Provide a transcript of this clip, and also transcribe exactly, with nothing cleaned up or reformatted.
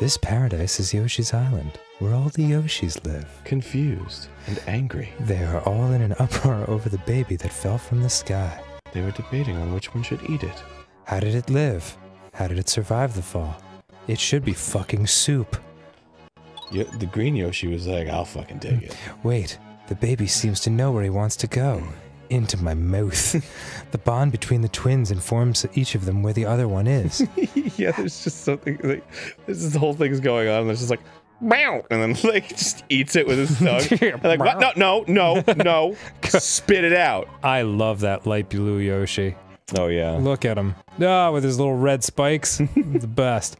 This paradise is Yoshi's Island, where all the Yoshis live. Confused and angry. They are all in an uproar over the baby that fell from the sky. They were debating on which one should eat it. How did it live? How did it survive the fall? It should be fucking soup. Yo- the green Yoshi was like, I'll fucking take it. Wait, the baby seems to know where he wants to go. Into my mouth. The bond between the twins informs each of them where the other one is. Yeah, there's just something like this is the whole thing's going on. And there's just like, meow, and then like just eats it with his tongue. And like, what? No, no, no, no, spit it out. I love that light blue Yoshi. Oh yeah. Look at him. Ah, oh, with his little red spikes. The best.